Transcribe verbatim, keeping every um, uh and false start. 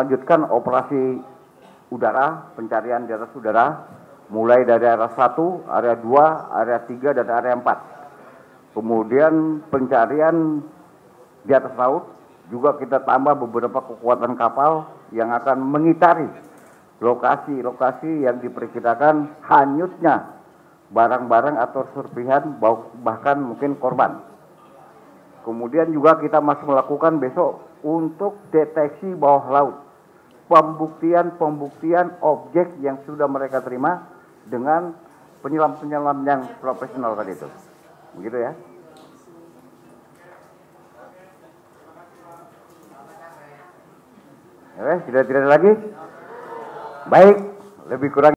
Lanjutkan operasi udara, pencarian di atas udara, mulai dari area satu, area dua, area tiga, dan area empat. Kemudian pencarian di atas laut, juga kita tambah beberapa kekuatan kapal yang akan mengitari lokasi-lokasi yang diperkirakan hanyutnya barang-barang atau serpihan, bahkan mungkin korban. Kemudian juga kita masih melakukan besok untuk deteksi bawah laut, pembuktian-pembuktian objek yang sudah mereka terima dengan penyelam-penyelam yang profesional tadi itu. Begitu ya. Oke, tidak tidak lagi. Baik, lebih kurang